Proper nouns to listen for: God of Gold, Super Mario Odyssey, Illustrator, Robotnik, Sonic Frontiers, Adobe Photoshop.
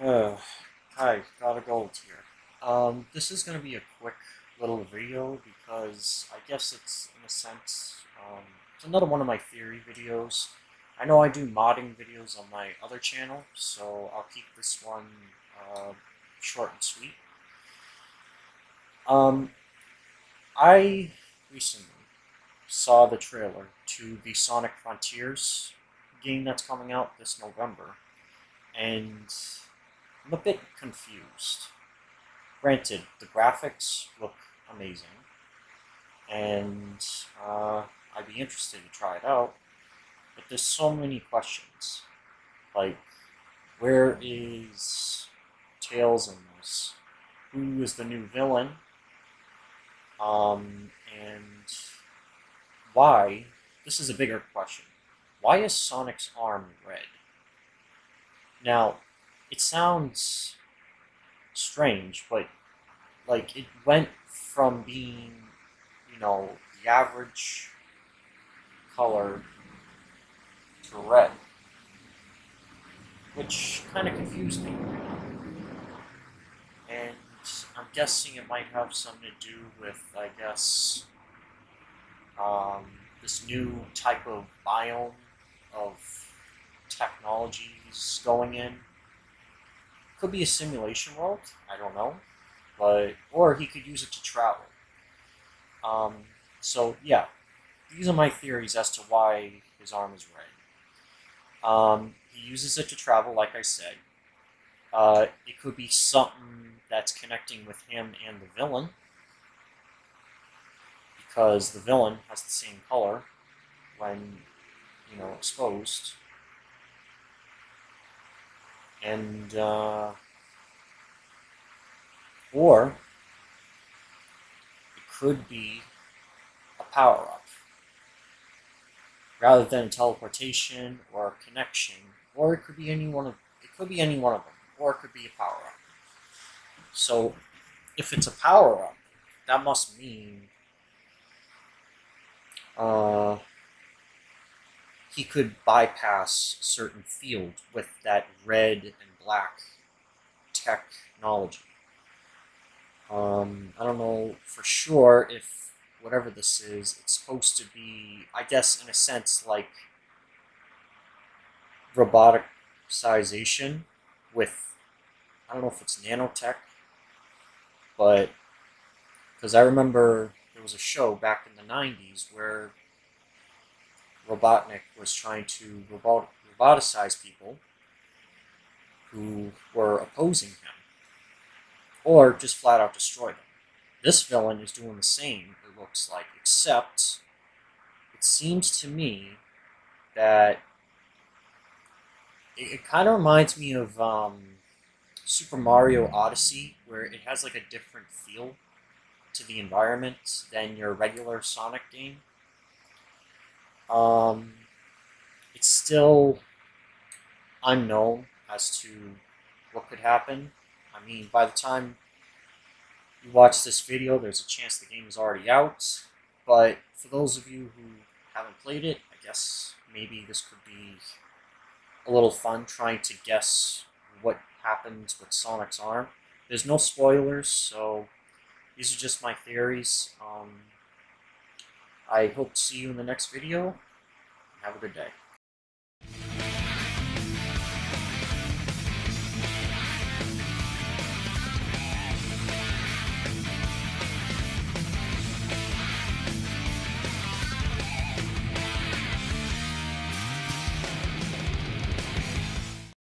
Hi, God of Gold here. This is going to be a quick little video because I guess it's, in a sense, it's another one of my theory videos. I know I do modding videos on my other channel, so I'll keep this one short and sweet. I recently saw the trailer to the Sonic Frontiers game that's coming out this November, and I'm a bit confused. Granted, the graphics look amazing, and I'd be interested to try it out, but there's so many questions. Like, where is Tails in this? Who is the new villain? And why? This is a bigger question. Why is Sonic's arm red? Now, it sounds strange, but, like, it went from being, you know, the average color to red, which kind of confused me. And I'm guessing it might have something to do with, I guess, this new type of biome of technologies going in. Could be a simulation world, I don't know, but, or he could use it to travel. So yeah, these are my theories as to why his arm is red. He uses it to travel, like I said. It could be something that's connecting with him and the villain, because the villain has the same color when, you know, exposed. And, or it could be a power-up. Rather than teleportation or a connection, or it could be any one of them, or it could be a power-up. So if it's a power-up, that must mean he could bypass certain field with that red and black technology. I don't know for sure if whatever this is, it's supposed to be, I guess, in a sense, like roboticization with, I don't know if it's nanotech, but, because I remember there was a show back in the 90s where Robotnik was trying to roboticize people who were opposing him, or just flat out destroy them. This villain is doing the same, it looks like, except it seems to me that it kind of reminds me of Super Mario Odyssey, where it has like a different feel to the environment than your regular Sonic game. It's still unknown as to what could happen. I mean, by the time you watch this video, there's a chance the game is already out, but for those of you who haven't played it, I guess maybe this could be a little fun trying to guess what happens with Sonic's arm. There's no spoilers, so these are just my theories. I hope to see you in the next video. Have a good day.